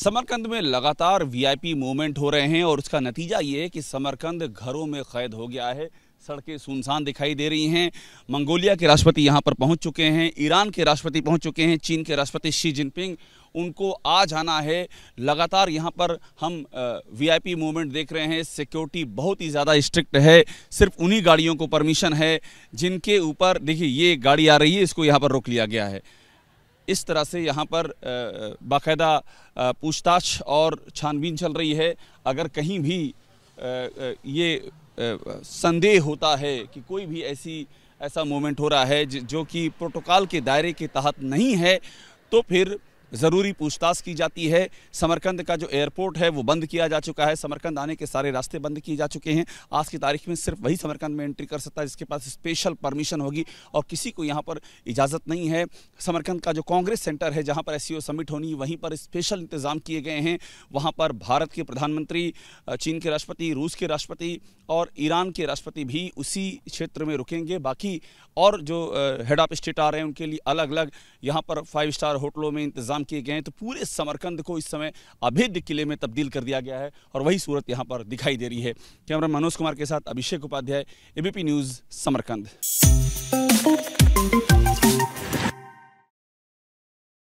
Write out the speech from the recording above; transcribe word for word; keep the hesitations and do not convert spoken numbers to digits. समरकंद में लगातार VIP movement हो रहे हैं और उसका नतीजा ये है कि समरकंद घरों में कैद हो गया है। सड़कें सुनसान दिखाई दे रही हैं। मंगोलिया के राष्ट्रपति यहाँ पर पहुँच चुके हैं, ईरान के राष्ट्रपति पहुँच चुके हैं, चीन के राष्ट्रपति शी जिनपिंग, उनको आज आना है। लगातार यहाँ पर हम वीआईपी मूवमेंट देख रहे हैं। सिक्योरिटी बहुत ही ज़्यादा स्ट्रिक्ट है, सिर्फ उन्हीं गाड़ियों को परमिशन है जिनके ऊपर देखिए ये गाड़ी आ रही है, इसको यहाँ पर रोक लिया गया है। इस तरह से यहाँ पर बाकायदा पूछताछ और छानबीन चल रही है। अगर कहीं भी ये संदेह होता है कि कोई भी ऐसी ऐसा मूवमेंट हो रहा है जो कि प्रोटोकॉल के दायरे के तहत नहीं है तो फिर ज़रूरी पूछताछ की जाती है। समरकंद का जो एयरपोर्ट है वो बंद किया जा चुका है। समरकंद आने के सारे रास्ते बंद किए जा चुके हैं। आज की तारीख में सिर्फ वही समरकंद में एंट्री कर सकता है जिसके पास स्पेशल परमिशन होगी और किसी को यहाँ पर इजाज़त नहीं है। समरकंद का जो कांग्रेस सेंटर है जहाँ पर एस सी ओ समिट होनी, वहीं पर स्पेशल इंतज़ाम किए गए हैं। वहाँ पर भारत के प्रधानमंत्री, चीन के राष्ट्रपति, रूस के राष्ट्रपति और ईरान के राष्ट्रपति भी उसी क्षेत्र में रुकेंगे। बाकी और जो हेड ऑफ स्टेट आ रहे हैं उनके लिए अलग अलग यहाँ पर फाइव स्टार होटलों में इंतज़ाम किए गए हैं। तो पूरे समरकंद को इस समय अभेद्य किले में तब्दील कर दिया गया है और वही सूरत यहां पर दिखाई दे रही है। कैमरा मनोज कुमार के साथ Abhishek Upadhyay, A B P news, Samarkand.